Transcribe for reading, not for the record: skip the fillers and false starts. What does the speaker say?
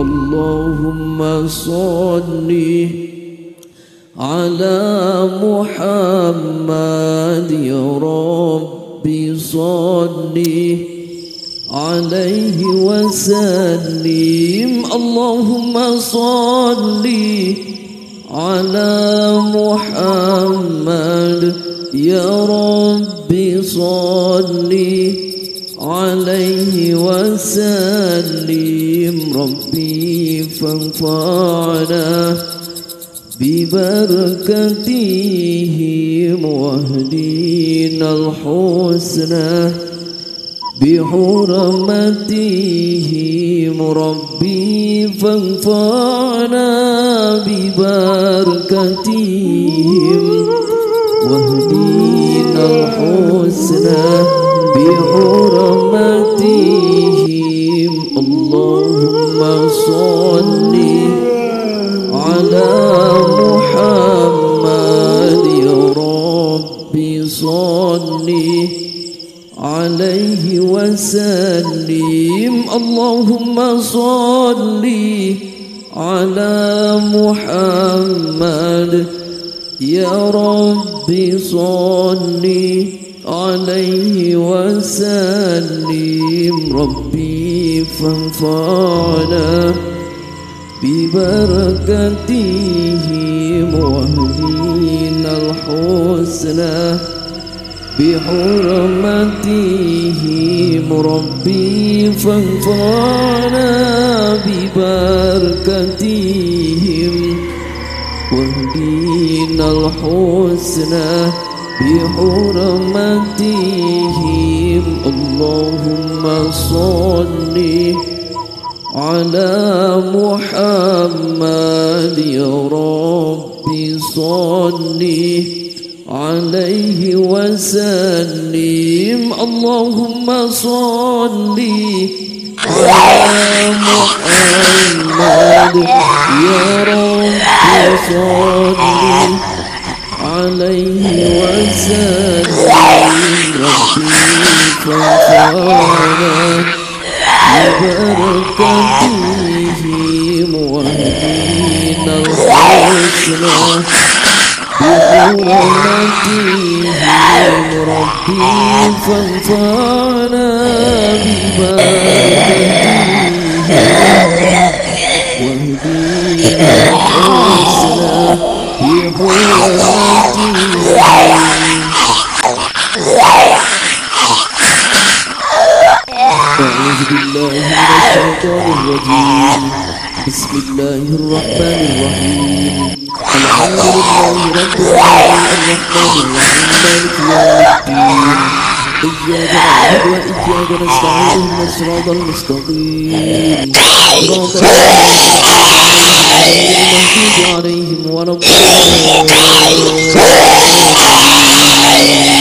اللهم صل على محمد يا رب صل عليه وسلم. اللهم صل على محمد يا رب صل عليه وسلم. ربي فانفعنا ببركتهم واهدنا الحسنى بحرمتهم. ربي فانفعنا ببركتهم واهدنا الحسنى بحرمتهم. اللهم صل على محمد يا رب صل عليه وسلم. اللهم صل على محمد يا رب صل عليه وسلم. ربي فانفعنا ببركتهم واهدنا الحسنى بحرمتهم. ربي فانفعنا ببركتهم واهدنا الحسنى بحرمتهم. اللهم صل على محمد يا رب صل عليه وسلم. اللهم صل على محمد يا رب صل عليه وسلم. ببركتهم واهدنا الحسنى بحرمتهم. ربي فانفعنا ببركتهم واهدنا الحسنى أعوذ بالله من الشيطان الرجيم. بسم الله الرحمن الرحيم. الحمد لله رب العالمين الرحمن الرحيم مالك يوم الدين. إياك نعبد وإياك نستعين اهدنا الصراط المستقيم صراط المغضوب عليهم ولا الضالين.